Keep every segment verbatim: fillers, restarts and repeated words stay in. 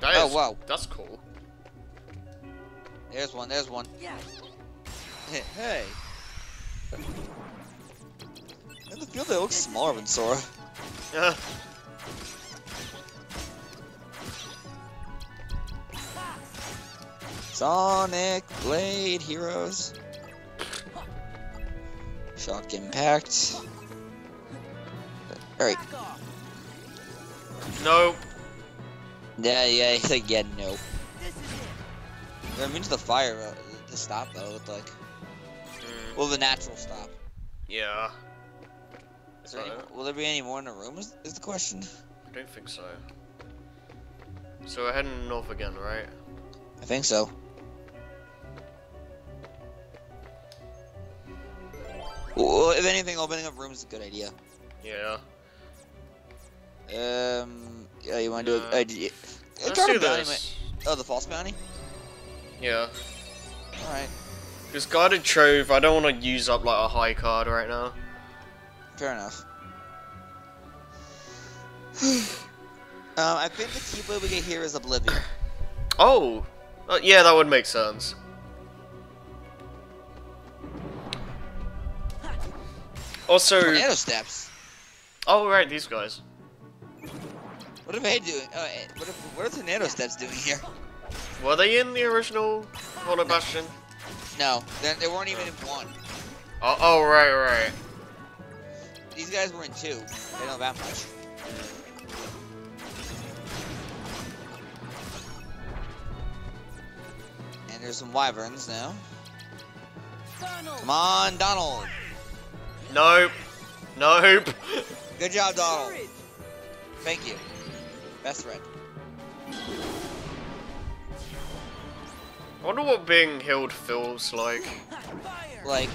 That oh, is, wow. That's cool. There's one, there's one. Yeah. Hey. In the field, they look smaller than Sora. Yeah. Sonic Blade Heroes. Shock Impact. Alright. No. Yeah, yeah, he's like, yeah, no. It means the fire, uh, the stop, though, it looked like. Mm. Well, the natural stop. Yeah. Is there any, will there be any more in the room, is, is the question? I don't think so. So we're heading north again, right? I think so. Well, if anything, opening up rooms is a good idea. Yeah. Um. Yeah, you want to do uh, a, a, a let's do this. Oh, the false bounty. Yeah. All right. Because Guarded Trove, I don't want to use up like a high card right now. Fair enough. um, I think the keyblade we get here is Oblivion. Oh. Uh, yeah, that would make sense. Also, Tornado Steps. Oh right, these guys. What are they doing? Uh, what, are, what are Tornado Steps doing here? Were they in the original Hollow Bastion? No, they, they weren't even in one. Oh, oh right, right. These guys were in two. They don't have that much. And there's some wyverns now. Donald. Come on, Donald. Nope. Nope. Good job, Donald. Thank you. Best friend. I wonder what being healed feels like. Like,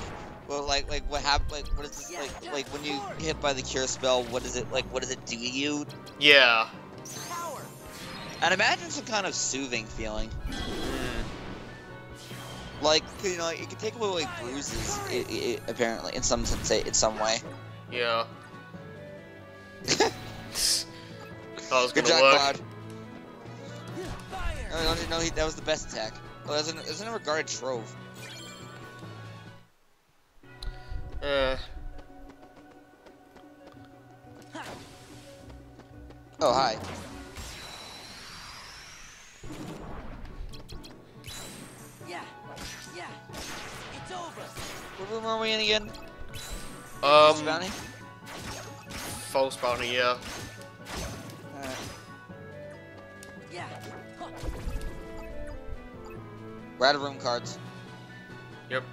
well, like, like what happened? Like, what is this? Like, like when you get hit by the cure spell, what is it? Like, what does it do to you? Yeah. I'd imagine some kind of soothing feeling. Like, you know, like, it can take away like bruises, it, it, apparently, in some sense, in some way. Yeah. That was good. Good job, Cloud. No, no, no, he, that was the best attack. Well, there's, an, there's another Guarded Trove. Uh. Oh, hi. Yeah, yeah, it's over. What room are we in again? Um, bounty? False bounty, yeah. Alright. Yeah. We're out of room cards. Yep.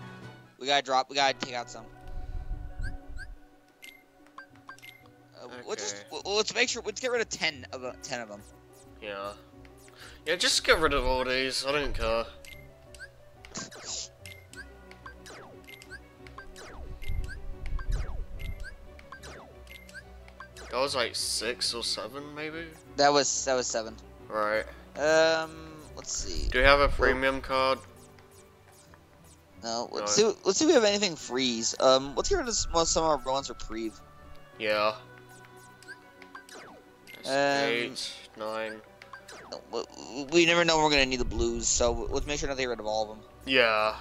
We gotta drop. We gotta take out some. Uh, okay. Let's just we'll, let's make sure. Let's get rid of ten of uh, ten of them. Yeah. Yeah, just get rid of all these. I don't care. That was like six or seven, maybe. That was that was seven. Right. Um, let's see. Do we have a premium Whoa. card? No. Let's no. see. Let's see if we have anything freeze. Um, let's get rid of some of our bronze reprieve. Yeah. Um, eight, nine. We never know when we're gonna need the blues, so let's make sure not to get rid of all of them. Yeah.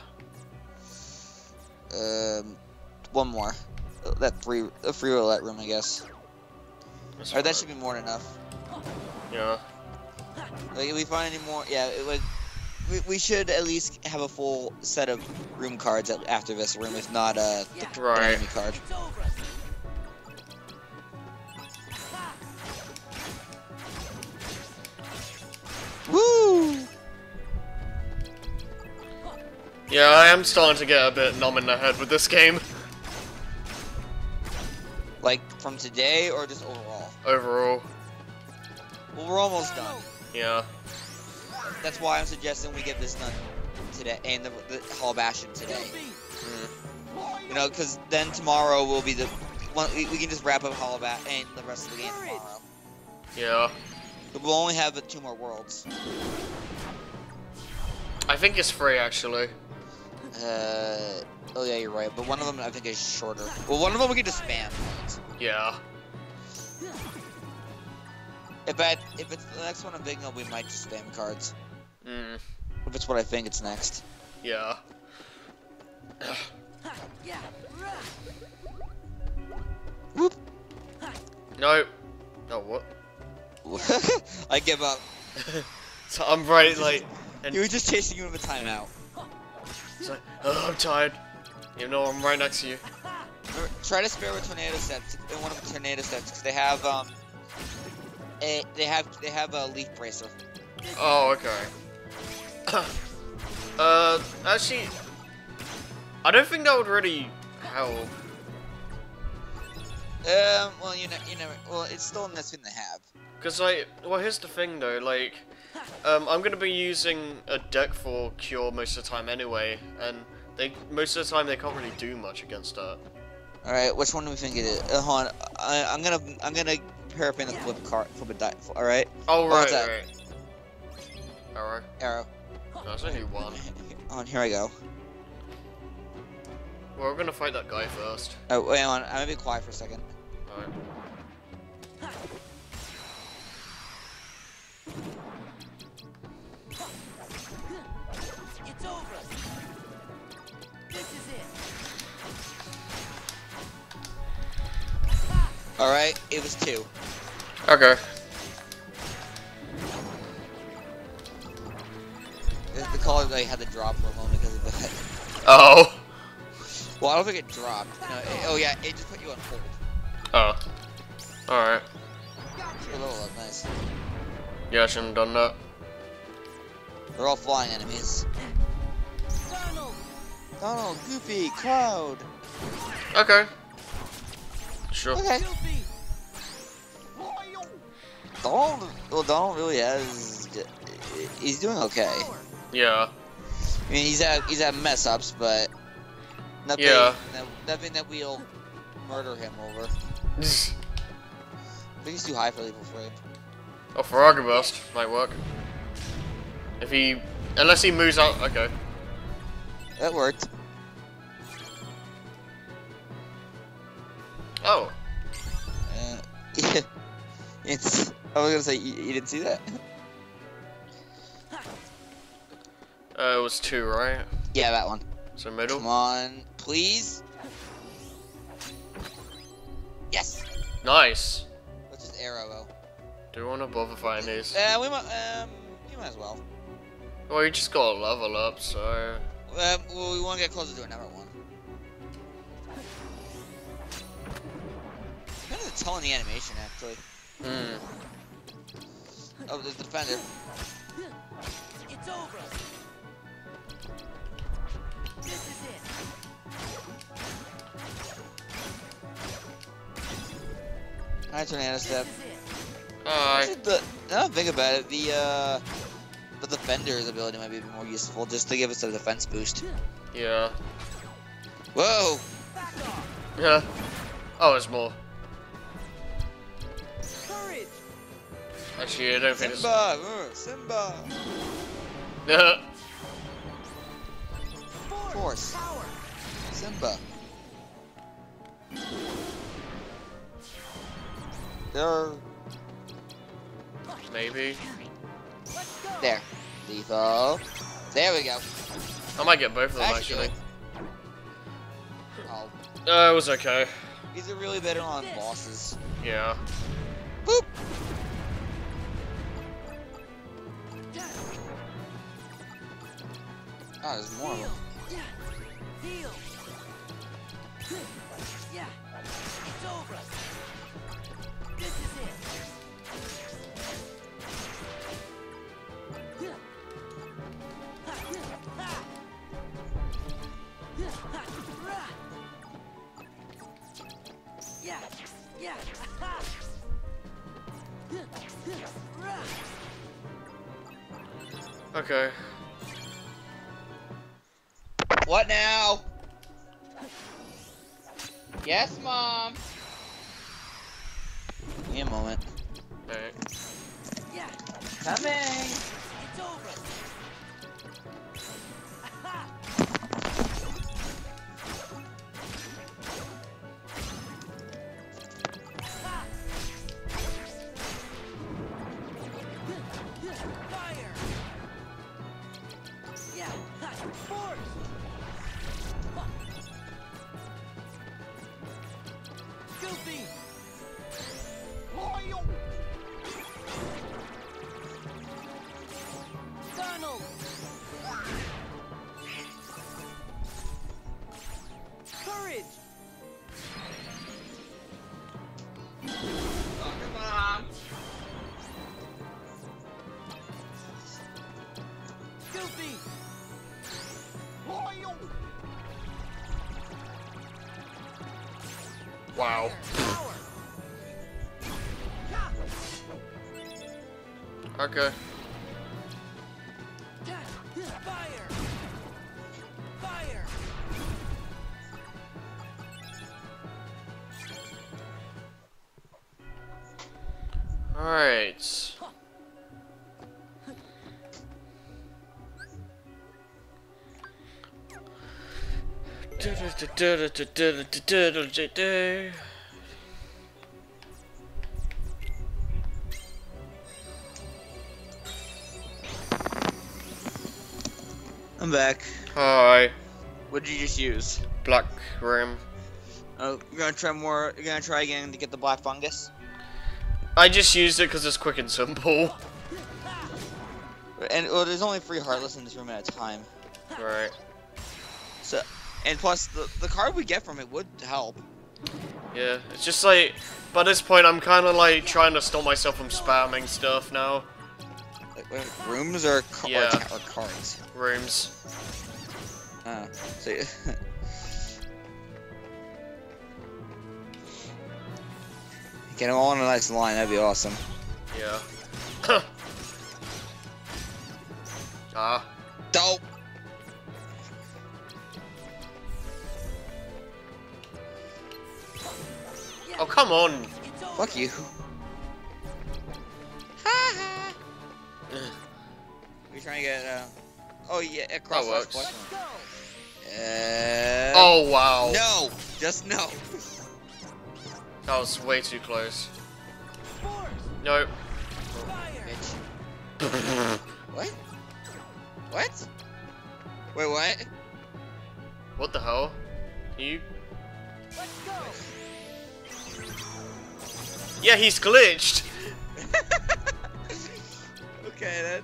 Um, one more. That free, a free roulette room, I guess. That's Alright, that should be more than enough. Yeah. Like, if we find any more, yeah, it, like, we, we should at least have a full set of room cards after this room, if not uh, the yeah. right. enemy card. Woo! Yeah, I am starting to get a bit numb in the head with this game. Like, from today, or just overall? Overall. Well, we're almost done. Yeah. That's why I'm suggesting we get this done today, and the, the Hollow Bastion today. Mm. You know, because then tomorrow will be the... One, we, we can just wrap up Hollow Bastion and the rest of the game tomorrow. Yeah. But we'll only have two more worlds. I think it's free, actually. Uh... Oh yeah, you're right, but one of them I think is shorter. Well, one of them we can just spam. Yeah. If I, if it's the next one I'm thinking of, we might just spam cards. Mm. If it's what I think it's next. Yeah. Whoop. No. No, what? I give up. So I'm right, like... And you were just chasing you with a timeout. It's like, oh, I'm tired. You know, I'm right next to you. Try to spare with tornado steps. One of the tornado steps, because they have um, a, they have they have a leaf bracer. Oh, okay. uh, actually, I don't think that would really help. Um, well, you know, you know, well, it's still a nice thing to have. Cause like, well, here's the thing though, like, um, I'm gonna be using a deck for cure most of the time anyway, and they most of the time they can't really do much against that. All right, which one do we think it is? Uh, hold on, I, I'm gonna I'm gonna parapin the flip card, flip a die. All right. Oh right, oh, right. Arrow. Arrow. No, there's only one. On here I go. Well, we're gonna fight that guy first. Oh wait on, I'm gonna be quiet for a second. All right. It's over. This is it. All right, it was two. Okay. The, the caller they had to drop for a moment because of that. Oh. Well, I don't think it dropped. No, it, oh yeah, it just put you on hold. Oh. All right. You're a little look, nice. Yeah, I shouldn't have done that. They're all flying enemies. Donald! Donald, Goofy, Cloud! Okay. Sure. Okay. Donald, well, Donald really has... He's doing okay. Yeah. I mean, he's had, he's had mess-ups, but... Nothing, yeah. No, nothing that we'll murder him over. I think he's too high for Lethal Frame. Oh, Frog Burst might work. If he... Unless he moves out... Okay. That worked. Oh. Uh, yeah. It's... I was gonna say, you, you didn't see that? Uh, it was two, right? Yeah, that one. So middle? Come on, please? Yes! Nice! Let's just arrow, though. Do we want to bother find these? Uh, we might, um, you might as well. Well, you just gotta level up, so... Um, well, we want to get closer to another one. I'm kind of telling the animation, actually. Hmm. Oh, there's the defender. It's over! This is it! Alright, Tornado Step. Right. The, now think about it, the uh, the defender's ability might be more useful just to give us a defense boost. Yeah. Whoa! Yeah. Oh, there's more. Courage. Actually, I don't think it's... Simba! Simba! Force. Power. Simba. There are... Maybe. There. Lethal. There we go. I might get both of them actually. actually. Oh. Uh, it was okay. These are really better on bosses. Yeah. Boop! Oh, there's more of them. Yeah. It's over. This is it. Okay. What now? Yes, Mom. Give me a moment. All right. Yeah. Coming. It's over. Wow. Okay. Fire. Fire. All right. I'm back. Hi. What did you just use? Black room. Oh, you're gonna try more. You're gonna try again to get the black fungus. I just used it because it's quick and simple. And well, there's only three heartless in this room at a time. Right. So. And plus, the, the card we get from it would help. Yeah, it's just like, by this point, I'm kind of like trying to stop myself from spamming stuff now. Like, wait, rooms or, ca yeah. or, or cards? Rooms. Uh, so get them all in a nice line, that'd be awesome. Yeah. Ah. Dope! Oh, come on! Fuck you. Ha ha! We're trying to get, uh... oh, yeah, it cross that works. Uh... Oh, wow. No! Just no! That was way too close. Nope. Bitch. What? What? Wait, what? What the hell? You... Let's go! Yeah, he's glitched! Okay then.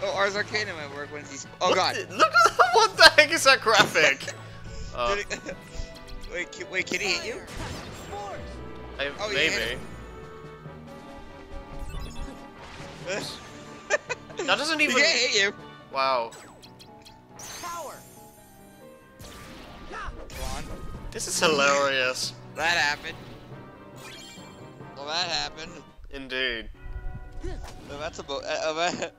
Oh, Ars Arcana might work when he's. Oh what god! The, look at that! What the heck is that graphic? uh. it, wait, wait, can he hit you? I, oh, maybe. Yeah. That doesn't even. He can't hit you! Wow. Power. This is hilarious. That happened. Well, that happened. Indeed. Well, that's a bo uh, well, that,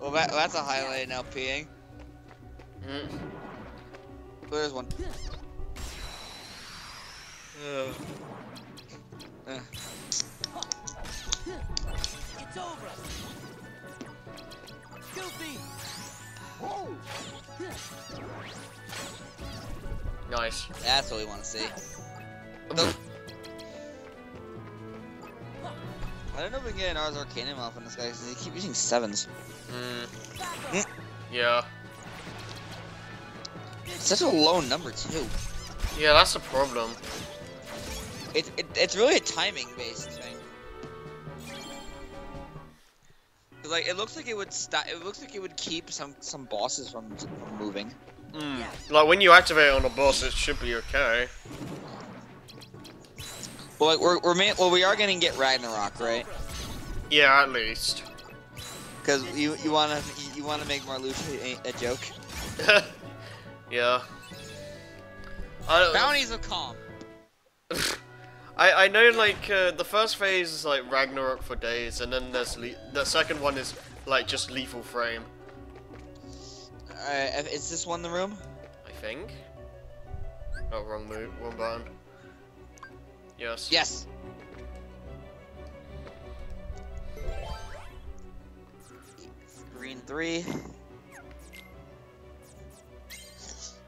well, that, well, that's a highlight now, peeing. Mm. There's one. Ugh. Uh. It's over. Goofy. Whoa. Nice. That's what we want to see. The I don't know if we can get an Ars Arcanum off on this guy because they keep using sevens. Mm. Yeah. It's such a low number too. Yeah, that's the problem. It, it it's really a timing based thing. Like it looks like it would stop. It looks like it would keep some some bosses from, from moving. Mm. Like when you activate on a boss, it should be okay. Well, we're, we're man well, we are gonna get Ragnarok, right? Yeah, at least. Cause you you wanna you wanna make Marluxia a, a joke? Yeah. Bounties of calm. I I know like uh, the first phase is like Ragnarok for days, and then there's le the second one is like just Lethal Frame. Uh, is this one the room? I think. Oh, wrong move, wrong button. Yes. Yes. Green three.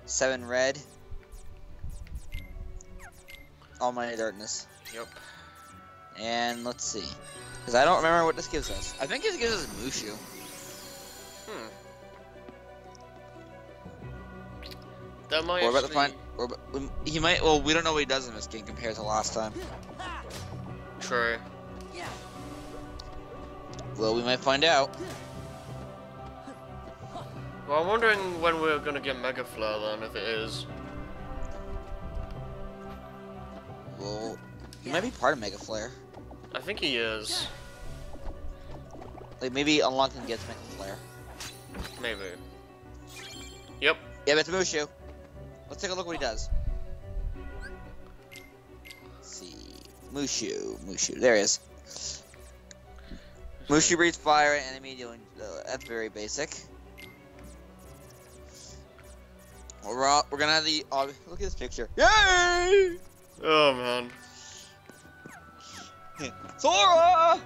Seven red. Almighty darkness. Yep. And let's see, because I don't remember what this gives us. I think it gives us Mushu. Hmm. That might. We're about to find. Or, he might. Well, we don't know what he does in this game compared to last time. True. Well, we might find out. Well, I'm wondering when we're gonna get Mega Flare then, if it is. Well, he might be part of Mega Flare. I think he is. Like maybe unlocking gets Mega Flare. Maybe. Yep. Yeah, but it's Mushu. Let's take a look what he does. Mushu. Mushu. There it is. Mushu breathes fire and enemy dealing. Uh, that's very basic. We're, all, we're gonna have the. Uh, look at this picture. Yay! Oh man. Sora!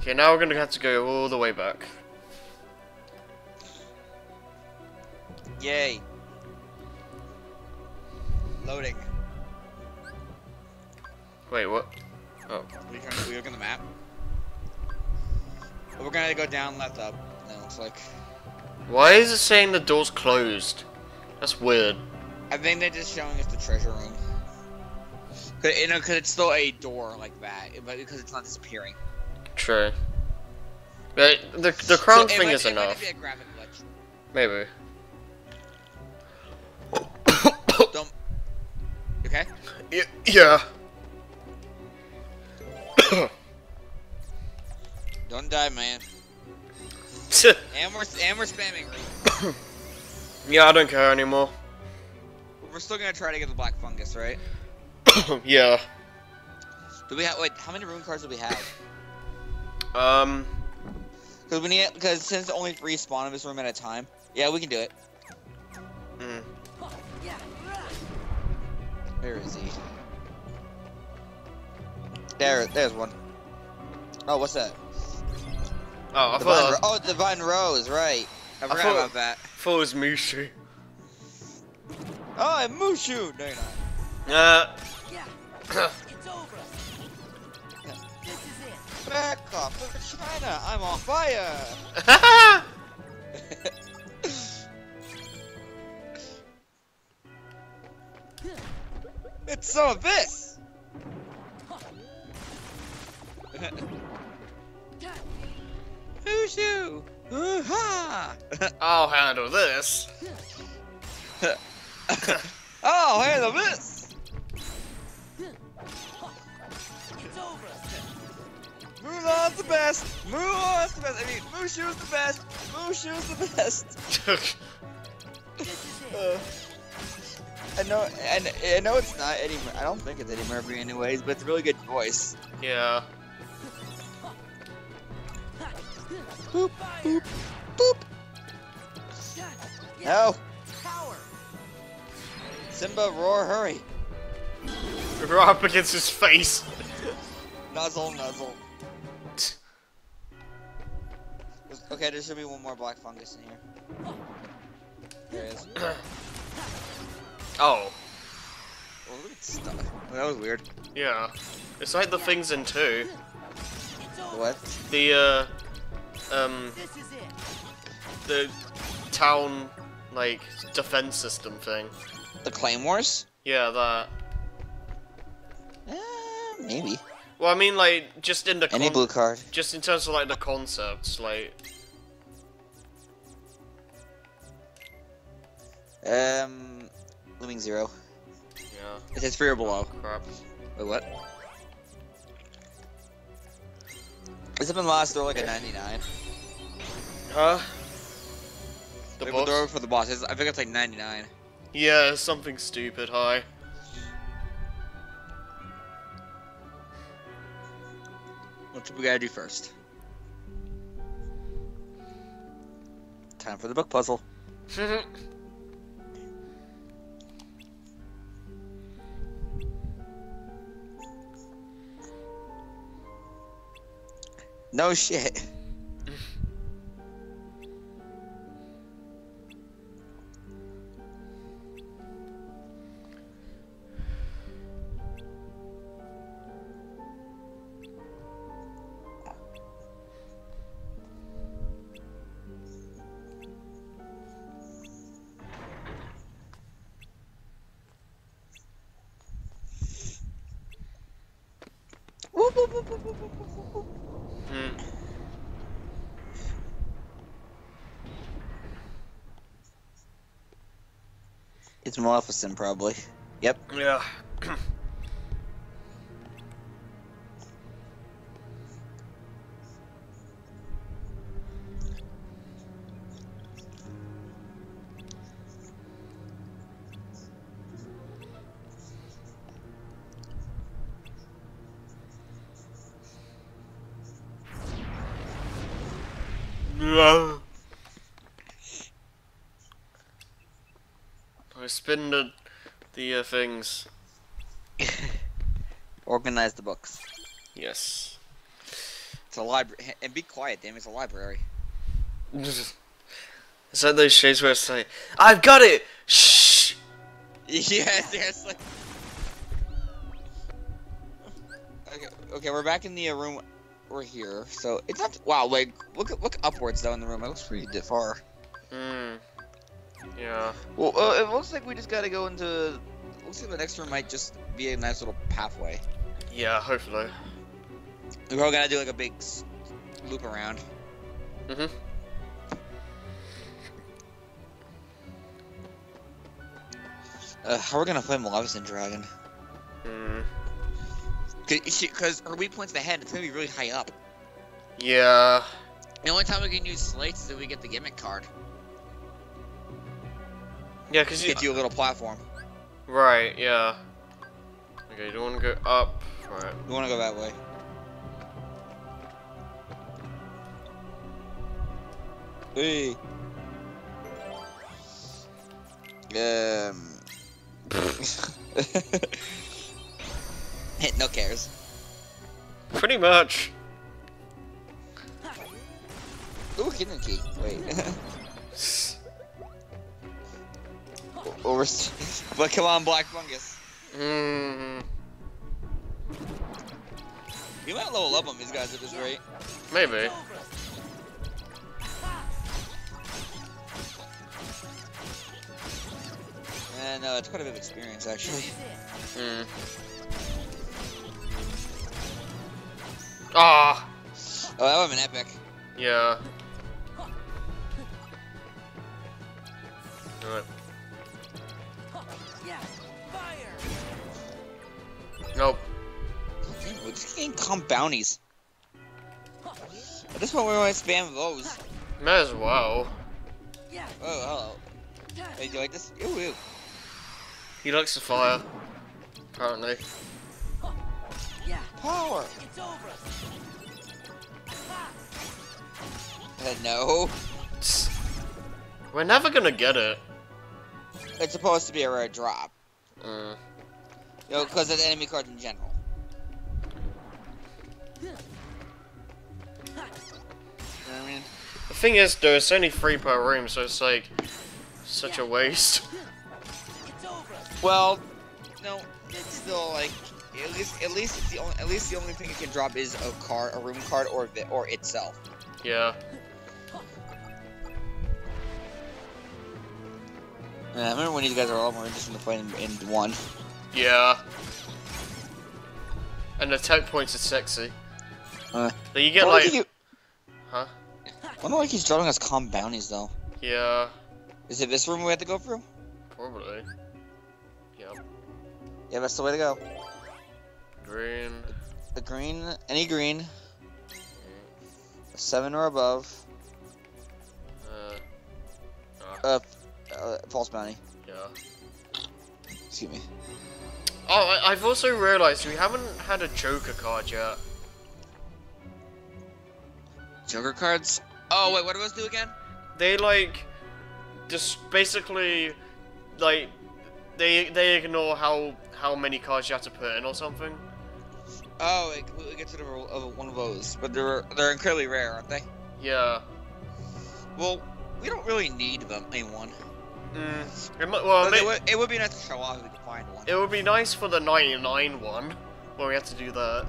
Okay, now we're gonna have to go all the way back. Yay. Loading. Wait, what? Oh. Are you trying to look at the map? We're gonna go down, left, up. It looks like. Why is it saying the door's closed? That's weird. I think they're just showing us the treasure room. Cause, you know, because it's still a door like that, but because it's not disappearing. True. But the the crown so thing might, is it enough. Might be a graphic glitch. Maybe. Don't... Okay. Y yeah. Don't die, man. and we're and we're spamming. Yeah, I don't care anymore. We're still gonna try to get the black fungus, right? Yeah. Do we have? Wait, how many rune cards do we have? Um. Cause we need. Cause since only three spawn in this room at a time. Yeah, we can do it. Mm. Where is he? There, there's one. Oh, what's that? Oh, I Divine thought. Ro oh, Divine Rose, right? I forgot I thought, about that. I thought it was Mushu. Oh, I'm Mushu. No, you're not. Uh. Yeah. It's over. Yeah. This is it. Back off of China. I'm on fire. It's some of this. Mushu! Uh-ha. I'll handle this. I'll handle this. It's over. Mulan's the best. Mulan's the best. I mean, Mushu's the best. Mushu's the best. uh. I know, and I, I know it's not Eddie. Mur I don't think it's Eddie Murphy, anyways. But it's a really good voice. Yeah. Boop, boop, boop. No. Simba, roar, hurry! Right up against his face. Nuzzle, nuzzle. Okay, there should be one more black fungus in here. There is. Oh. Oh, look, it's stuck. That was weird. Yeah. It's like the things in two. What? The, uh, um, the town, like, defense system thing. The Claymores? Yeah, that. Uh, maybe. Well, I mean, like, just in the con- Any blue card. Just in terms of, like, the concepts, like. Um. Living zero. Yeah. It says three or below. Oh, crap. Wait, what? Is it been last door like a ninety-nine? Huh? The boss? Door for the boss. I think it's like ninety-nine. Yeah, something stupid high. What do we gotta do first? Time for the book puzzle. No shit. It's Maleficent, probably. Yep. Yeah. We spin the, the uh, things. Organize the books. Yes. It's a library. And be quiet, damn, it's a library. Is that those shades where it's like, I've got it! Shh! Yeah, seriously. Okay, okay, we're back in the uh, room. We're here, so it's not. Wow, like look look upwards though in the room. It looks pretty far. Hmm. Yeah. Well, uh, it looks like we just gotta go into. Looks like the next room might just be a nice little pathway. Yeah, hopefully. We're all gonna do like a big loop around. Mhm. Mm uh, how are we gonna play Maleficent Dragon? Hmm. Because her weak point's in the head, it's gonna be really high up. Yeah. The only time we can use slates is if we get the gimmick card. Yeah, because you. Get you a little platform. Right, yeah. Okay, you don't want to go up. Right. You want to go that way. Hey. Um. No cares. Pretty much. Ooh, hidden key. Wait. Over. But come on, Black Fungus. Mm. You might level up on these guys at this rate. Maybe. And uh, it's quite a bit of experience, actually. Hmm. Ah! Oh, that would've been epic. Yeah. Alright. Nope. This game comp bounties. At this point, we're gonna spam those. Might as well. Oh, hello. Hey, do you like this? Ew, ew. He likes the fire. Apparently. Power! It's over. Uh, no. We're never gonna get it. It's supposed to be a rare drop. Mm. You know, because of the enemy cards in general. You know what I mean? The thing is, though, it's only three per room, so it's like such yeah. a waste. It's over. Well, no, it's still like. At least, at least, it's the only, at least the only thing you can drop is a card, a room card, or or itself. Yeah. Man, I remember when you guys were a lot more interested in playing in one. Yeah. And attack points are sexy. Uh, but you get like. Like you... Huh? I don't like he's dropping us comp bounties though. Yeah. Is it this room we have to go through? Probably. Yep. Yeah, that's the way to go. Green. The green, any green. A seven or above. Uh, uh, uh, false bounty. Yeah. Excuse me. Oh, I, I've also realized we haven't had a Joker card yet. Joker cards? Oh wait, what do those do again? They like, just basically, like, they they ignore how how many cards you have to put in or something. Oh, it completely gets rid of one of those, but they're they're incredibly rare, aren't they? Yeah. Well, we don't really need them, anyone. Mm. It, might, well, it, it, would, it would be nice to show off if we could find one. It would be nice for the ninety-nine one, where we have to do that.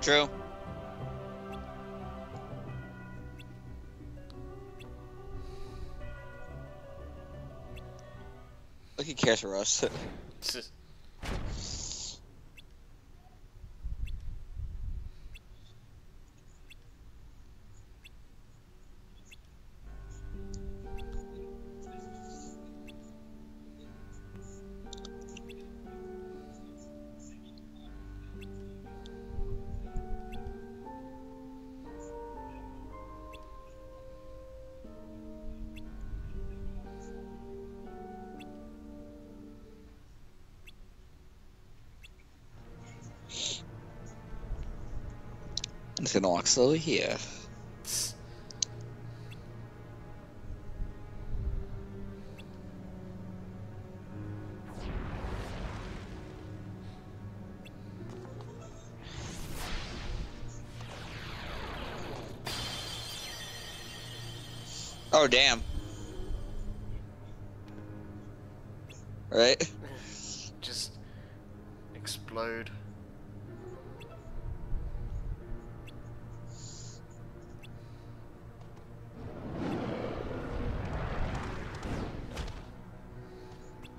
True. Look at cash for us. I'm just gonna walk slowly here. Oh, damn. Right? Just explode.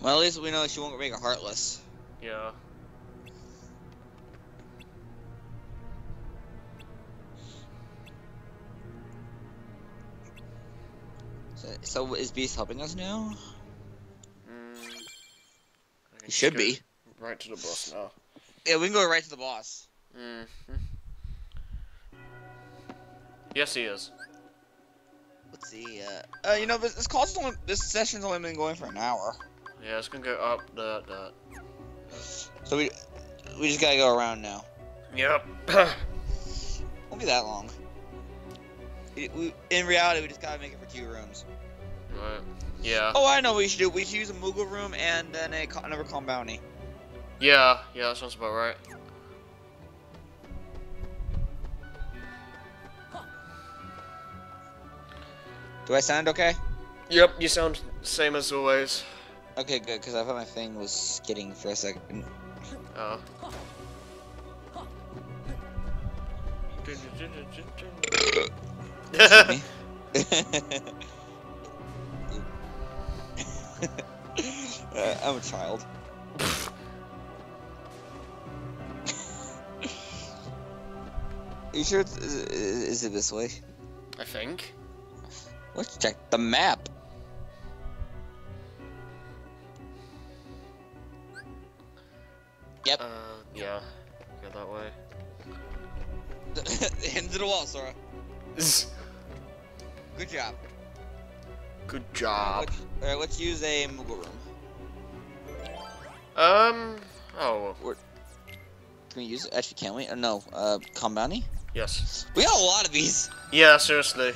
Well, at least we know she won't make it heartless. Yeah. So, so is Beast helping us now? Mm. He should be. Right to the boss now. Yeah, we can go right to the boss. Mm-hmm. Yes, he is. Let's see. Uh, uh you know, this, this call's only, this session's only been going for an hour. Yeah, it's gonna go up, that, that. So we, we just gotta go around now. Yep. Won't be that long. It, we, in reality, we just gotta make it for two rooms. Right. Yeah. Oh, I know what we should do. We should use a Moogle room and then a another Calm Bounty. Yeah, yeah, that sounds about right. Do I sound okay? Yep, you sound same as always. Okay, good, because I thought my thing was skidding for a second. Oh. uh, I'm a child. Are you sure it's, is, is it this way? I think. Let's check the map. Yep. Uh, yeah. Go that way. Into the wall, Sora. Good job. Good job. Alright, let's, right, let's use a Moogle room. Um. Oh. We're, can we use it? Actually, can we? Uh, no. Uh, Calm Bounty? Yes. We got a lot of these. Yeah, seriously.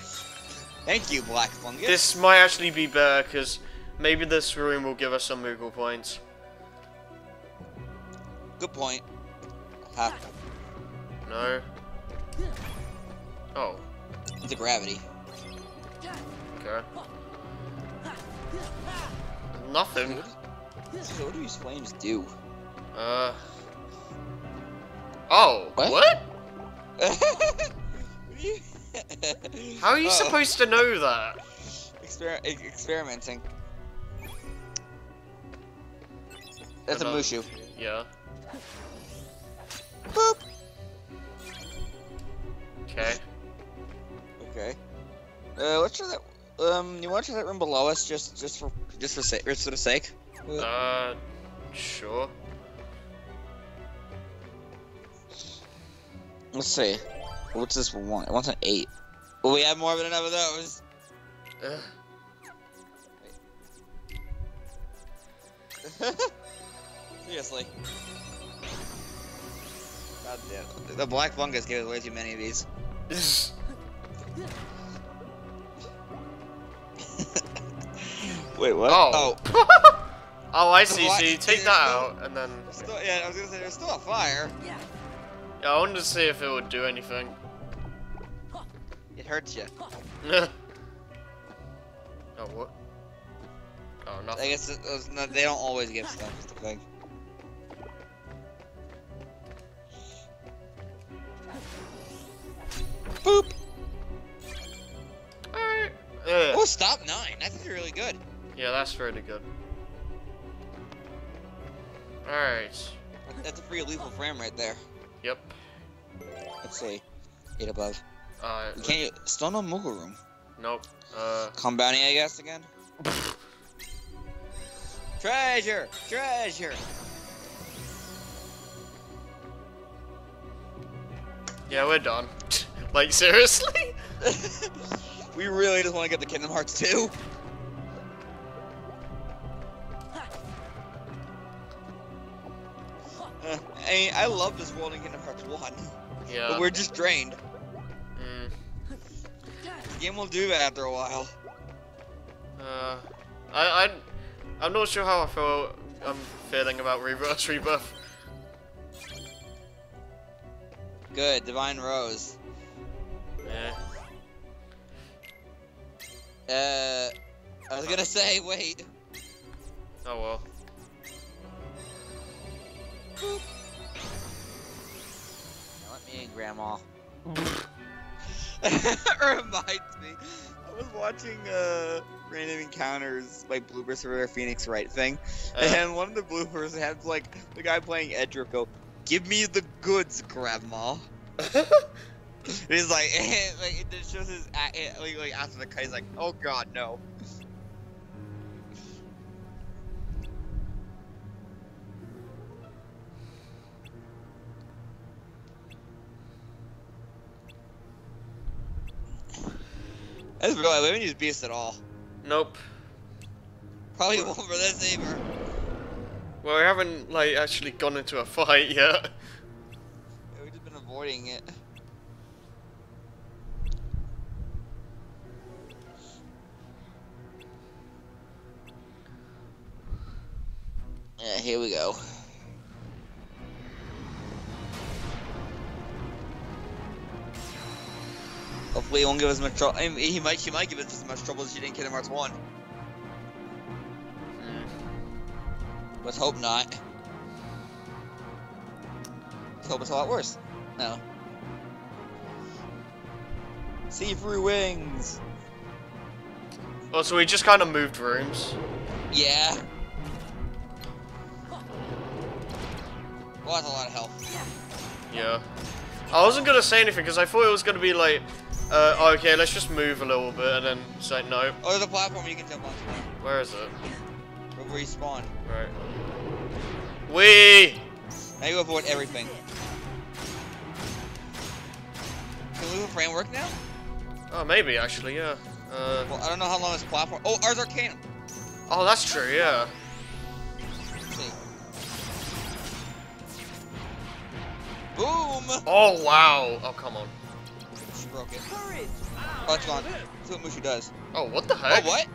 Thank you, Black Fungus. This might actually be better, because maybe this room will give us some Moogle points. Good point. Ha. No. Oh. It's a gravity. Okay. Nothing. So what do these flames do? Uh. Oh. What? What? How are you uh -oh. supposed to know that? Exper experimenting. That's Another. a Mushu. Yeah. Boop. Okay. Okay. Uh, let's try that. Um, you want to try that room below us, just, just for, just for sake, just for the sake. Uh, sure. Let's see. What's this one? It wants an eight. Well, we have more than enough of those. Seriously. God damn. The Black Fungus gave us way too many of these. Wait, what? Oh. Oh, oh I see. So you take that out, and then... Still, yeah, I was gonna say, there's still a fire. Yeah. Yeah, I wanted to see if it would do anything. It hurts you. Oh, what? Oh, nothing. I guess it was not, they don't always give stuff, is the thing. Boop. Alright. Uh. Oh, stop nine. That's really good. Yeah, that's really good. Alright. That's a free lethal frame right there. Yep. Let's see. Eight above. Uh, you can't. You, still no Moogle room. Nope. Uh. Calm Bounty, I guess, again. Treasure! Treasure! Yeah, we're done. Like, seriously? We really just want to get the Kingdom Hearts two. Uh, I mean, I love this world in Kingdom Hearts one. Yeah. But we're just drained. Mm. The game will do that after a while. Uh, I, I, I'm not sure how I feel. I'm feeling about Reverse Rebuff. Good, Divine Rose. Yeah. Uh, I was gonna say, wait. Oh well. Boop. Now let me in, Grandma. Reminds me, I was watching uh, Random Encounters, like, bloopers for their Phoenix Wright thing, uh, and one of the bloopers had, like, the guy playing Edric go, "Give me the goods, Grandma." He's like, it, like, it just shows his, it, like, like, after the cut, he's like, "Oh god, no." I just realized we haven't used Beast at all. Nope. Probably won't for this either. Well, we haven't, like, actually gone into a fight yet. Yeah, we've just been avoiding it. Yeah, here we go. Hopefully he won't give us much trouble. I mean, he might, she might give us as much trouble as she did in Kingdom Hearts one. Mm. Let's hope not. Let's hope it's a lot worse. No. See through wings. Oh, so we just kind of moved rooms. Yeah. Well, that's a lot of health. Yeah. I wasn't gonna say anything because I thought it was gonna be like. Uh, okay, let's just move a little bit and then say no. Oh, there's a platform you can jump on. Where is it? We'll respawn. Right. Wee! Now you avoid everything. Can we do a framework now? Oh, maybe, actually, yeah. Uh, well, I don't know how long this platform. Oh, ours are cannon. Oh, that's true, yeah. Let's see. Boom! Oh, wow. Oh, come on. Broke it. Oh, it's gone. That's what Mushu does. Oh, what the heck? Oh, what?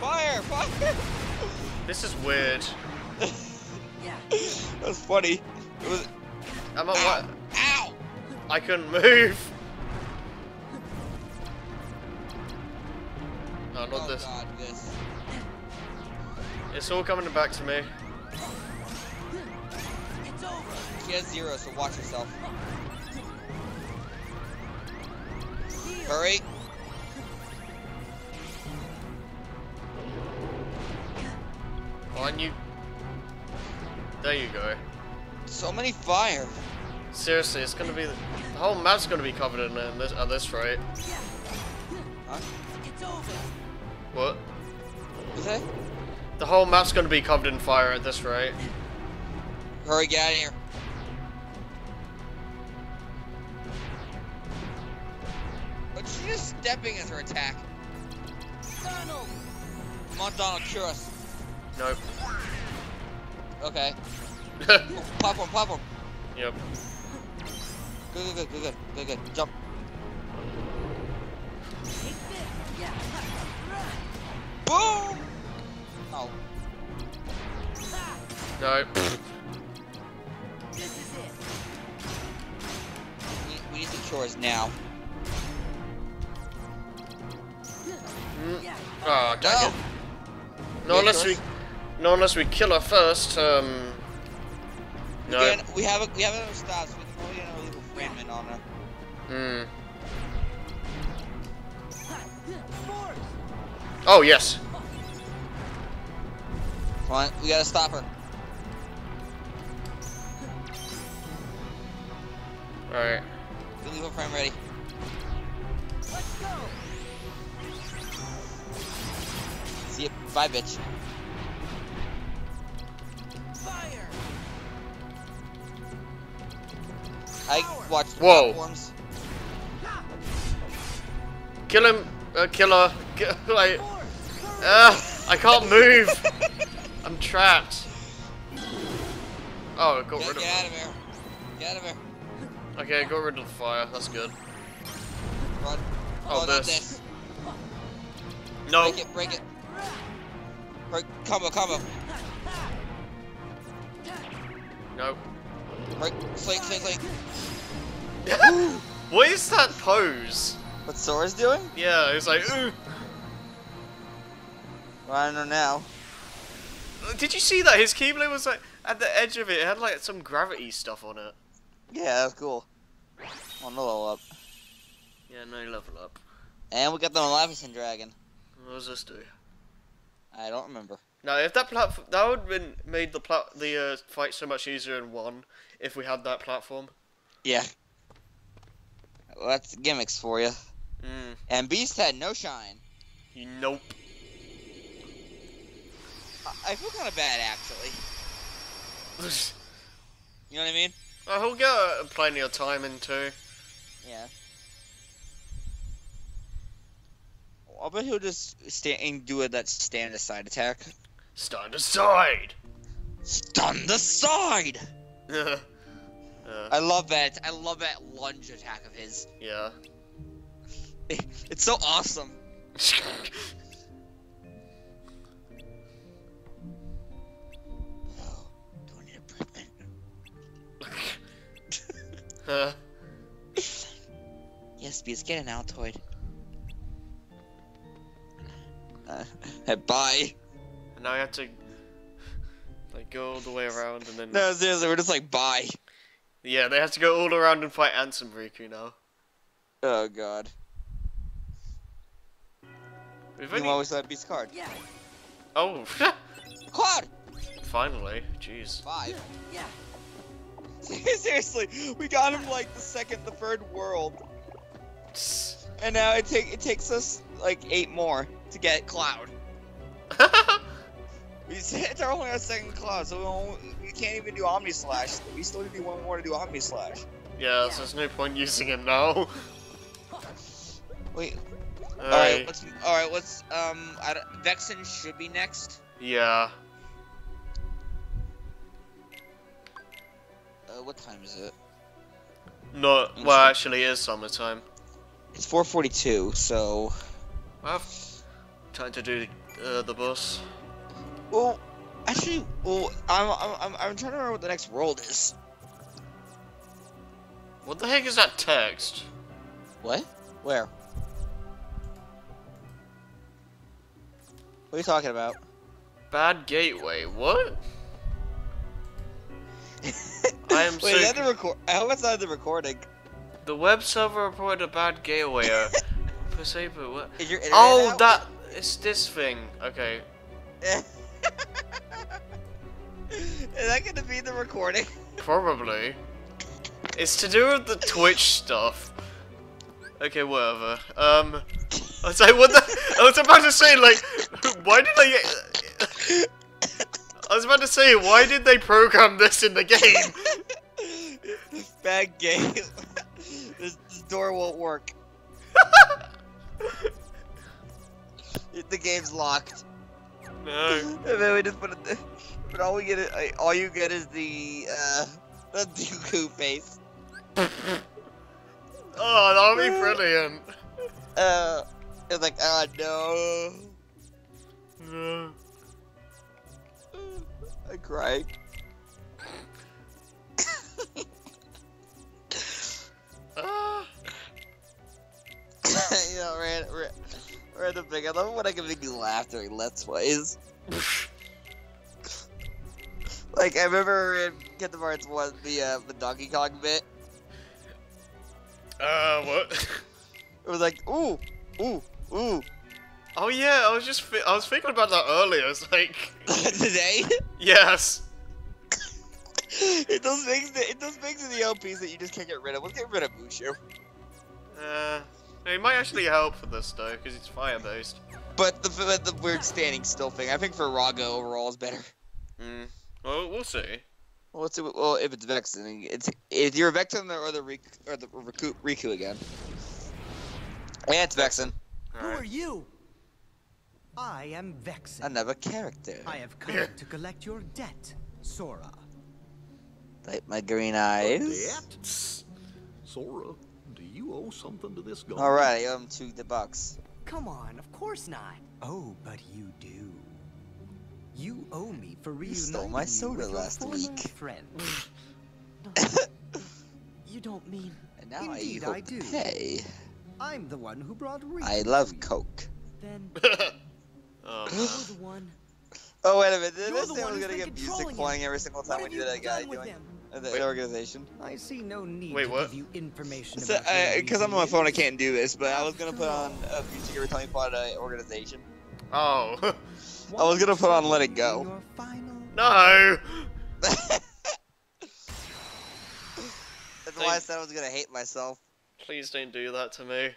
Fire! Fire! This is weird. That was funny. It was. I'm at what? Ow! I couldn't move. No, not oh, this. God, this. It's all coming back to me. It's over. She has zero, so watch yourself. Hurry! On you. There you go. So many fire. Seriously, it's gonna be the whole map's gonna be covered in it at this, at this rate. Huh? It's over. What? What's that? The whole map's gonna be covered in fire at this rate. Hurry, get out of here. She's just stepping as her attack. Donald! Come on, Donald, cure us. Nope. Okay. Oh, platform, platform. Yep. Good, good, good, good, good, good, good. Jump. Boom! Oh. Nope. This is it. We, we need to cure us now. Oh, dang it. No, unless we, no, unless we kill her first. Um, no. Again, we have a, we have another star, so we can probably get another little frame in on her. Hmm. Oh yes. Come on, we gotta stop her. All right. We leave her frame ready. Let's go. See ya, bye, bitch. Fire. I watched the Whoa. platforms. Kill him, uh, killer. Like, uh, I can't move. I'm trapped. Oh, I got get, rid of. Get out of here. Get out of here. Okay, I got rid of the fire. That's good. Run. Oh, oh this. this. No. Break it. Break it. Break, combo, combo. No. Break, slate, slate, slate. What is that pose? What Sora's doing? Yeah, he's like, ooh. Well, I don't know now. Did you see that? His Keyblade was like at the edge of it. It had like some gravity stuff on it. Yeah, that was cool. One level up. Yeah, no level up. And we got the Maleficent Dragon. What does this do? I don't remember. Now, if that platform, that would have been made the plat the uh, fight so much easier in one if we had that platform. Yeah. Well, that's gimmicks for you. Mm. And Beast had no shine. Nope. I feel kind of bad, actually. You know what I mean? Oh, he'll get plenty of time in too. Yeah. I bet he'll just stand and do it. That stand aside attack. Stand aside. Stand aside. Yeah. Uh, I love that. I love that lunge attack of his. Yeah. It, it's so awesome. Oh, don't need a uh. Yes, Beast, get an Altoid. Uh, bye. And now I have to like go all the way around and then. No, seriously, we're just like bye. Yeah, they have to go all around and fight Ansem Riku now. Oh god. We've only... You always let Beast card. Yeah. Oh. Cloud. Finally, jeez. Five. Yeah. Seriously, we got him like the second, the third world. And now it take it takes us like eight more to get Cloud. We it's our only our second Cloud, so we, won't, we can't even do Omni Slash. We still need one more to do Omni Slash. Yeah, so there's no point using him now. Wait. All, all right. right. Let's. All right. Let's. Um. I Vexen should be next. Yeah. Uh, what time is it? No. Well, actually, it is summertime. It's four forty-two. So. Well, time to do uh, the boss. Well, actually, well, I'm I'm I'm trying to remember what the next world is. What the heck is that text? What? Where? What are you talking about? Bad gateway. What? I am. Wait, so is that the record? I hope it's not the recording. The web server reported a bad gateway. Uh, per se, but what? Is your internet oh, out? That it's this thing. Okay. Is that gonna be the recording? Probably. It's to do with the Twitch stuff. Okay, whatever. Um, I was like, what the? I was about to say, like, why did I? Get... I was about to say, why did they program this in the game? Bad game. This, this door won't work. The game's locked. No. And then we just put it. But all we get, is, all you get, is the uh, the Dooku face. Oh, that'll be brilliant. Uh, it's like, oh no. No. I cried. uh. You know, ran, ran, ran the thing. I love when I can make you laugh during Let's Plays. Like, I remember in Kingdom Hearts one, the, uh, the Donkey Kong bit. Uh, what? It was like, ooh, ooh, ooh. Oh yeah, I was just, I was thinking about that earlier, it's like... Today? Yes. It does things, it does things in the L Ps that you just can't get rid of. Let's get rid of Mushu. Uh, it might actually help for this though, because it's fire-based. But the, the, the weird standing still thing, I think for Raga overall is better. Hmm. Well, we'll see. Well, let's see. Well, if it's Vexen, it's if you're Vexen or the Riku, or the Riku, Riku again. Yeah, it's Vexen. Right. Who are you? I am Vexen. Another character. I have come yeah. to collect your debt, Sora. Like my green eyes. Debt? Sora, do you owe something to this guy? All right, I owe him two the bucks. Come on, of course not. Oh, but you do. You owe me for reuniting you stole my soda last week. Friend. No, you don't mean. And now indeed I, I do. Pay. I'm the one who brought Riku. I love Coke. Then oh, you're the one. Oh wait a minute! Did I say we're gonna get music playing every single time we do that guy doing the organization? I see no need wait, to what? give you information. So, because uh, I'm on my phone, I can't do this. But I was gonna put on uh, music every time we played an organization. Oh. I was gonna put on Let It Go. No. That's why I said I was gonna hate myself. Please don't do that to me.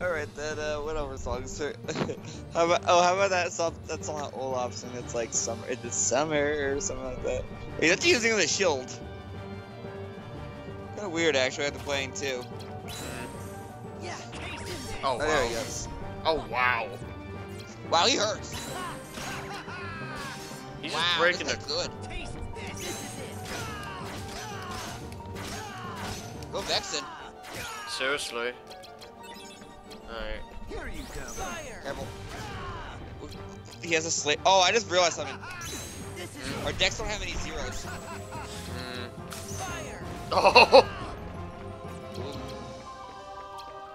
Alright then, uh, whatever songs are... how about, oh, how about that song, that song Olaf song that's like summer, it's summer or something like that. Wait, that's using the shield. Kinda weird actually, I have to play in two. Yeah. Oh, oh wow. There he goes. Oh wow. Wow, he hurts. He's wow, just breaking the good. Go Vexen. Seriously. Alright. Here you go. Careful. He has a slate. Oh, I just realized something. Our decks don't have any zeros. Mm. Oh!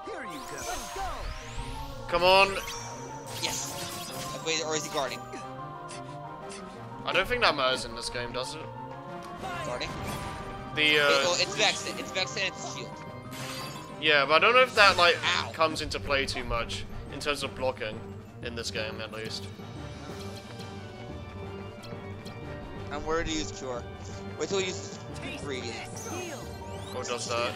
Here you go. Come on. Yes. Wait, or is he guarding? I don't think that matters in this game, does it? Guarding? The, uh... It, oh, it's Vexen. It's Vexen and it's shield. Yeah, but I don't know if that, like, Ow. comes into play too much, in terms of blocking, in this game, at least. I'm worried to use Cure. Wait till you use Breathe. Or does that?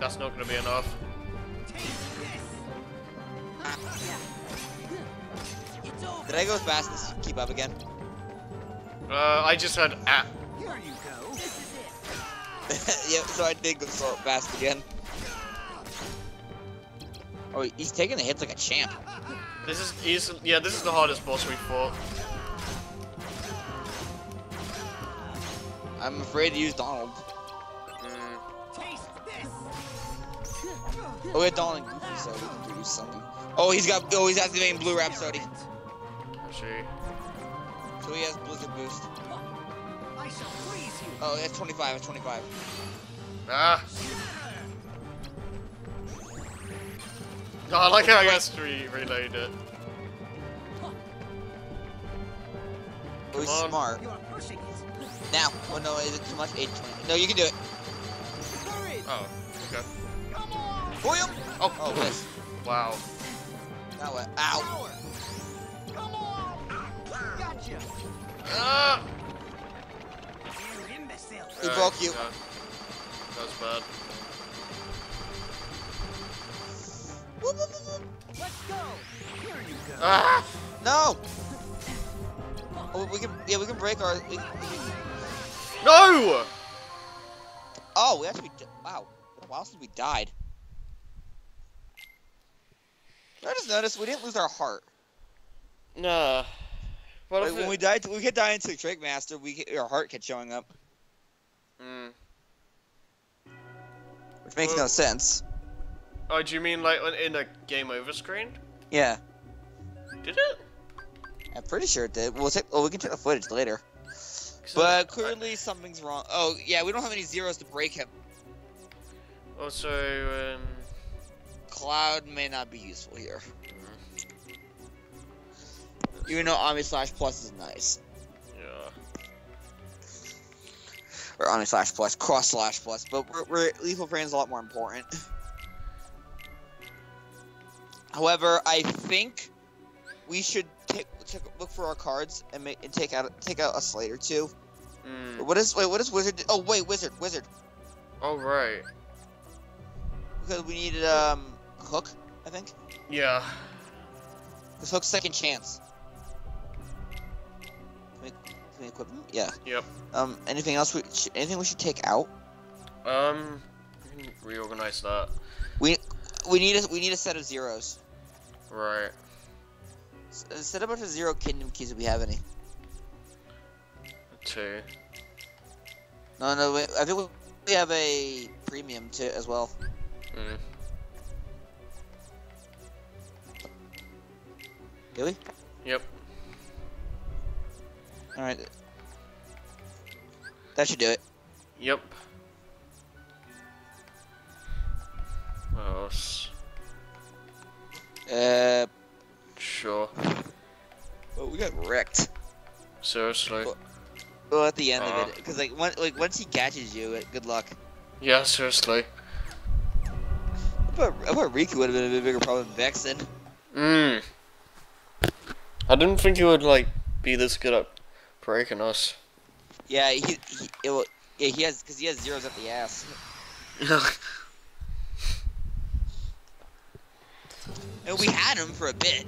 That's not gonna be enough. Did I go fast and keep up again? Uh, I just heard ah. Here you go. Yep, so I did go so fast again. Oh, he's taking the hits like a champ. This is, he's, yeah, this is the hardest boss we fought. I'm afraid to use Donald. Mm. Taste this. Oh, we have Donald and Goofy, so we can do something. Oh, he's got, oh, he's activating Blue Rhapsody. Sure. So he has Blizzard Boost. I shall freeze you. Oh, that's twenty-five, it's twenty-five. Ah! Oh, I like how I got to re reload it. It was smart. Now, oh no, is it too much? eight twenty. No, you can do it. Oh, okay. Come on. Oh, oh, oh yes. Wow. That way. Ow! Come on. Gotcha. Ah! He broke you. Yeah. That was bad. Let's go. Here you go. Ah! No. Oh, we can. Yeah, we can break our. We, we can... No. Oh, we actually. Wow. Wow, since we died. I just noticed we didn't lose our heart. No. What Wait, if when it... we died, we could die into the Trick Master. We our heart kept showing up. Mm. Which makes well, no sense. Oh, do you mean like in a game over screen? Yeah. Did it? I'm pretty sure it did. We'll take. Oh, we can check the footage later. But I, clearly I, something's wrong. Oh yeah, we don't have any zeros to break him. Also, um... Cloud may not be useful here. Mm. Even though Omni Slash Plus is nice. Or Omni Slash Plus, Cross Slash Plus, but we're, we're, Lethal Frame is a lot more important. However, I think we should take, take, look for our cards and, make, and take out take out a slate or two. Mm. What is wait? What is Wizard? Oh wait, Wizard, Wizard. Oh right. Because we needed um Hook, I think. Yeah. Because Hook's second chance. Make, equipment? Yeah. Yep. Um, anything else we sh anything we should take out? Um, we can reorganize that. We we need a we need a set of zeros. Right. S set a bunch of zero kingdom keys if we have any. Two. No, no. We, I think we, we have a premium too as well. Hmm. Do we? Yep. Alright. That should do it. Yep. What else? Uh, sure. Well, we got wrecked. Seriously. Well, well at the end uh. of it, because like, one, like once he catches you, it, good luck. Yeah, seriously. I thought Riku would have been a bit bigger problem than Vexen. Mmm. I didn't think he would like be this good at breaking us. Yeah, he he it will, yeah, he has because he has zeros at the ass. And we had him for a bit.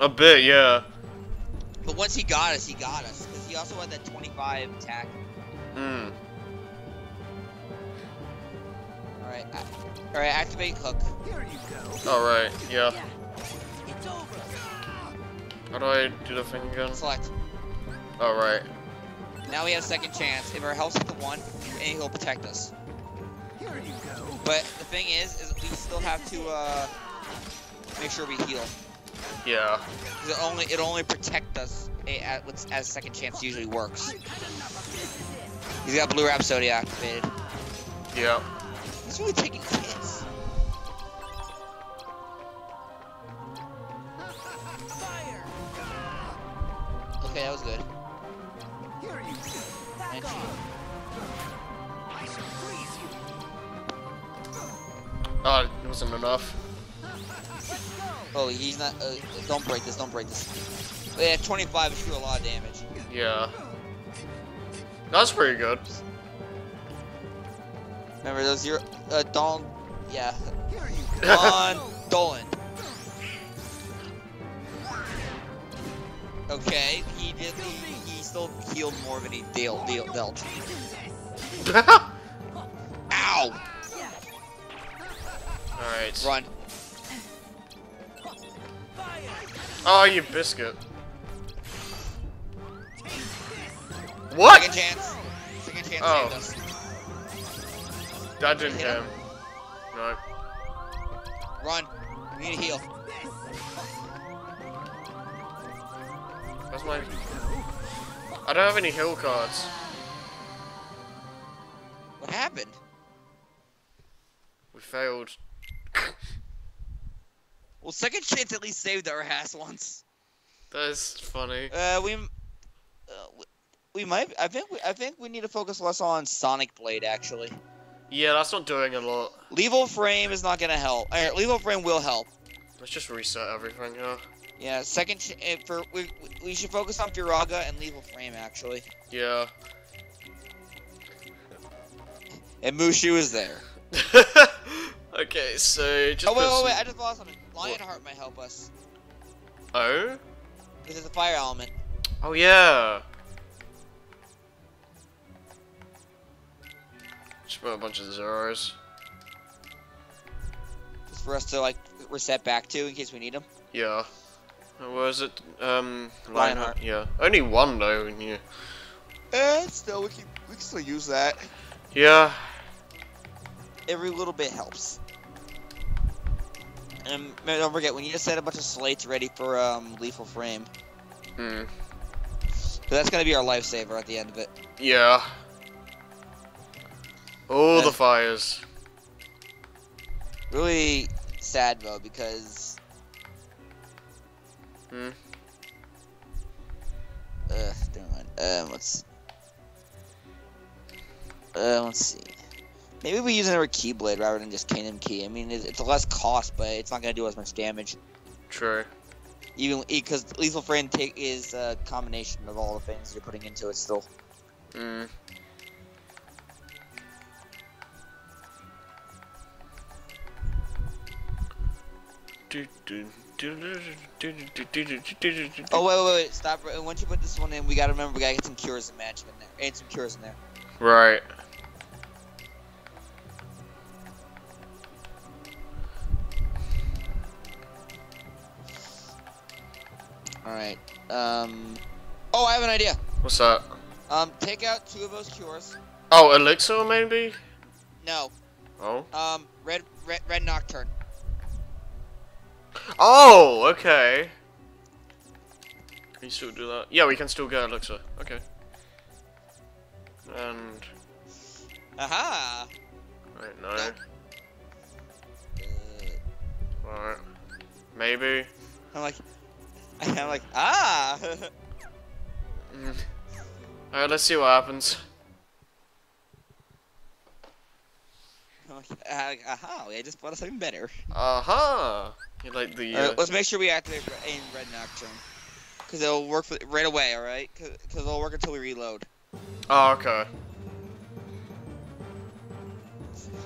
A bit, yeah. But once he got us, he got us because he also had that twenty-five attack. Mmm. All right. I All right, activate hook. There you go. All right, yeah. yeah. It's over. How do I do the thing again? Select. All right. Now we have a second chance. If our health's at the one, and he'll protect us. Here you go. But the thing is, is we still have to uh, make sure we heal. Yeah. It only it only protect us as, as second chance usually works. He's got Blue Rhapsody activated. Yeah. He's really taking hits. Fire. Okay, that was good. Here you go. Back off. I shall freeze you. Ah, it wasn't enough. Oh, he's not. Uh, don't break this. Don't break this. But yeah, twenty-five should do a lot of damage. Yeah. That's pretty good. Remember those zero, uh, Donald, yeah, Don, Dolan. Okay, he did, he, he still healed more than he deal, deal, dealt. Ow! Alright. Run. Oh, you biscuit. What? Second chance. Second chance oh. saved us. That didn't hit him. him. No. Run. We need to heal. That's my... I don't have any heal cards. What happened? We failed. Well, second chance at least saved our ass once. That's funny. Uh, we... Uh, we, we might... I think we, I think we need to focus less on Sonic Blade, actually. Yeah, that's not doing a lot. Lethal Frame is not gonna help. Alright, Lethal Frame will help. Let's just reset everything, yeah. Yeah, second ch for we we should focus on Furaga and Lethal Frame actually. Yeah. And Mushu is there. Okay, so just. Oh wait, wait, wait! Some... I just lost something. Lionheart what? might help us. Oh. Because it's a fire element. Oh yeah. Just put a bunch of zeros. Just for us to like reset back to in case we need them. Yeah. Where is it? Um, Lionheart. Lionheart. Yeah. Only one though in here. Eh, still we can we can still use that. Yeah. Every little bit helps. And don't forget, we need to set a bunch of slates ready for um Lethal Frame. Hmm. So that's gonna be our lifesaver at the end of it. Yeah. Oh, the fires. Really sad though, because. Hmm. Uh, never mind. Um, let's. Uh, let's see. Maybe we use another Keyblade rather than just Kingdom Key. I mean, it's, it's less cost, but it's not gonna do as much damage. True. Even because Lethal Frame take is a combination of all the things you're putting into it still. Hmm. Oh wait, wait, wait! Stop! Once you put this one in, we gotta remember we gotta get some cures and magic in there, and some cures in there. Right. All right. Um. Oh, I have an idea. What's that? Um, take out two of those cures. Oh, elixir maybe? No. Oh. Um, red, red, red Nocturne. Oh, okay. Can you still do that? Yeah, we can still go, Elixir. Okay. And... Aha! Right, no. Uh, Hey, boo. I'm like, I'm like, ah! mm. Alright, let's see what happens. I'm like, aha, uh, uh -huh, I just bought something better. Aha! Uh -huh. You like the. Uh... Right, let's make sure we activate aim Red Nocturne. Because it'll work for, right away, alright? Because it'll work until we reload. Oh, okay.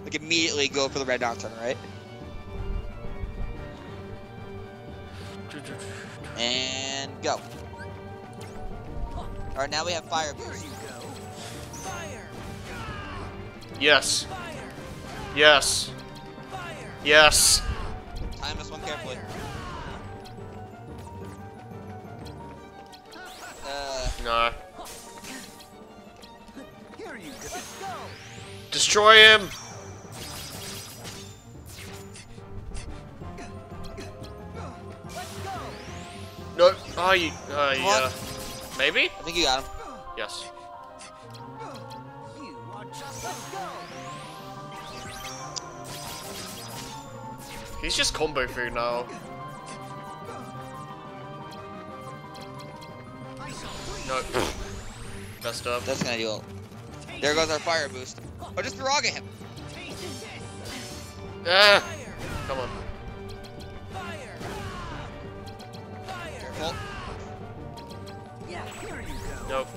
Like, immediately go for the Red Nocturne, right? And go. Alright, now we have Fire Boost. Yes. Yes. Yes. Time this one carefully. Uh. No. Here you go. Destroy him. No. Oh, you. Uh, yeah. Maybe? I think you got him. Yes. You are just go. He's just combo through now. No. Messed up. That's gonna do all. There goes our fire boost. Oh, just throw him. Ah. Come on. Well, yeah, here you go. Nope.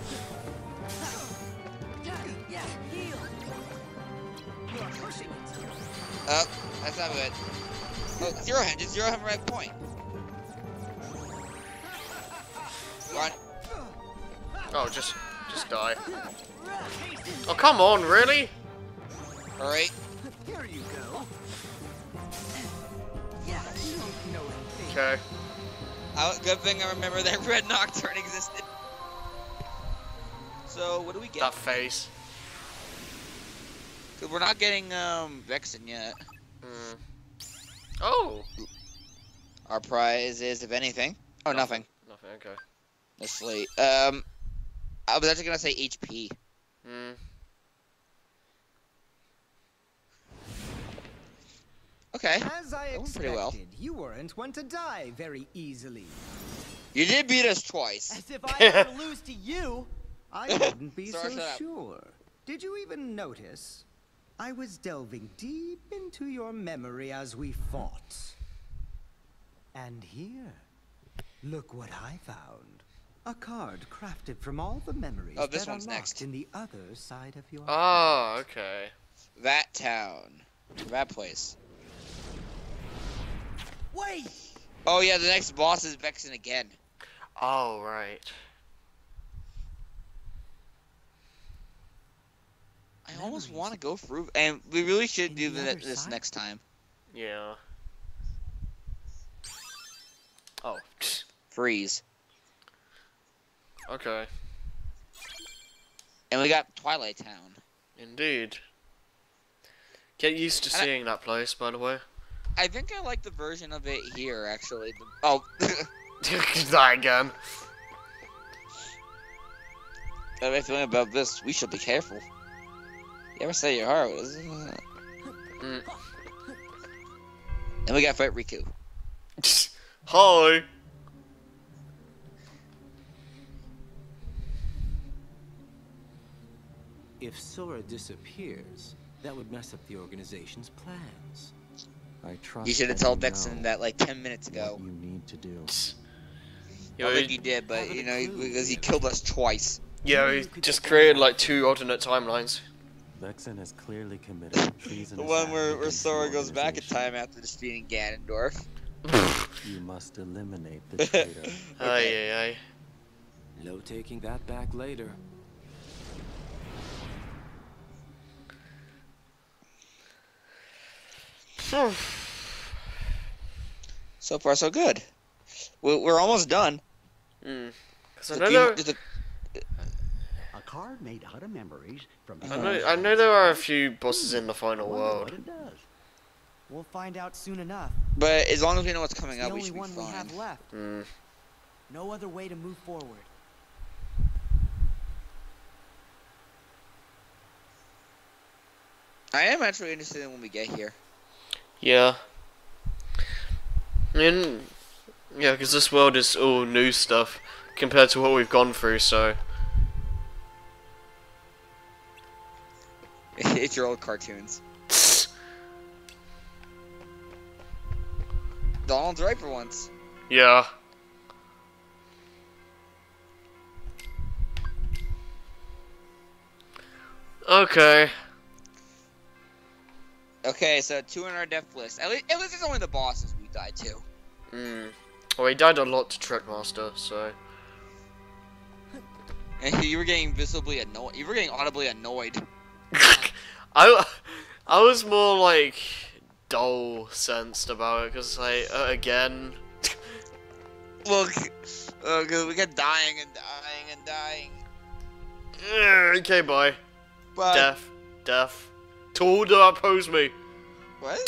Yeah, heal. You are pushing it. Oh, that's not good. Oh, zero him, just zero him right point. Run. Oh, just, just die. Oh, come on, really? All right. Here you go. Yeah, you don't know anything. Okay. I, good thing I remember that Red Nocturne existed. So, what do we get? That face. Cause we're not getting um, Vexen yet. Mm. Oh! Our prize is, if anything. Oh, no, nothing. Nothing, okay. That's late. Um, I was actually going to say H P. Mm. Okay. As I expected, pretty well. You weren't one to die very easily. You did beat us twice. As if I were to lose to you, I wouldn't be Sorry, so sure. Up. Did you even notice? I was delving deep into your memory as we fought. And here, look what I found. A card crafted from all the memories oh, this that one's are next. In the other side of your Oh, heart. Okay. That town. That place. Wait. Oh yeah, the next boss is Vexen again. Oh right. I Memories. almost want to go through, and we really should In do the, this side? next time. Yeah. Oh. Freeze. Okay. And we got Twilight Town. Indeed. Get used to and seeing I that place, by the way. I think I like the version of it here, actually. Oh. Die again. How do I feel about this? We should be careful. You ever say your heart was... Mm. And we gotta fight Riku. Hi. If Sora disappears, that would mess up the organization's plans. I trust you should have told Vexen that like ten minutes ago. You need to do. Yeah, I think he did, but you know, because he killed us twice. Yeah, he just created like two alternate timelines. Vexen has clearly committed treason. The one where, where Sora goes back in time after defeating Ganondorf. You must eliminate the traitor. Aye, aye, aye. No taking that back later. So far, so good. We're, we're almost done. Mm. So the I, know game, there... the... a card made out of memories from I, know, I know there are a few bosses in the final world. What it does. We'll find out soon enough. But as long as we know what's coming up, we should be fine. We have left. Mm. No other way to move forward. I am actually interested in when we get here. Yeah. I mean, Yeah, because this world is all new stuff compared to what we've gone through, so... It's your old cartoons. Donald's right for once. Yeah. Okay. Okay, so two in our death list. At least, at least it's only the bosses we died to. Hmm. Well, we died a lot to Trick Master, so. And you were getting visibly annoyed. You were getting audibly annoyed. I, I was more like dull sensed about it because like uh, again. Look, uh, cause we kept dying and dying and dying. Yeah, okay, bye. Bye. Death, death. Told to oppose me. What?